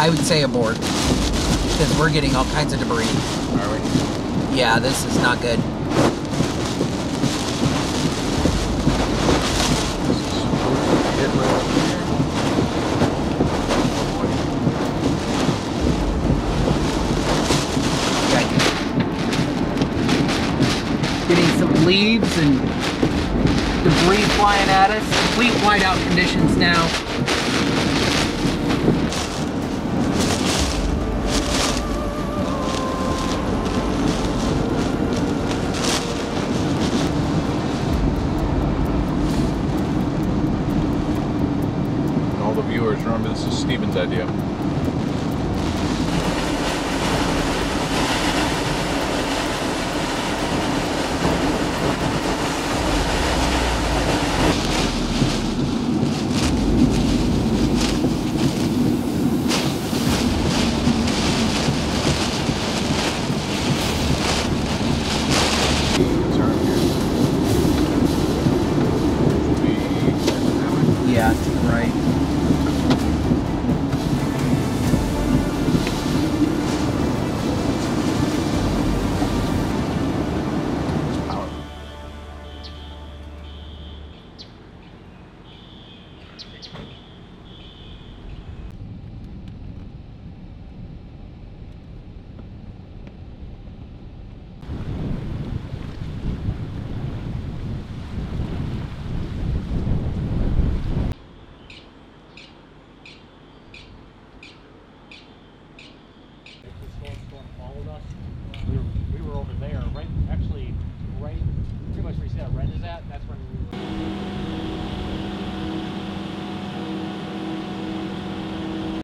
I would say abort, because we're getting all kinds of debris. Are we? Yeah, this is not good. Leaves and debris flying at us. Complete whiteout conditions now. All the viewers, remember this is Steven's idea.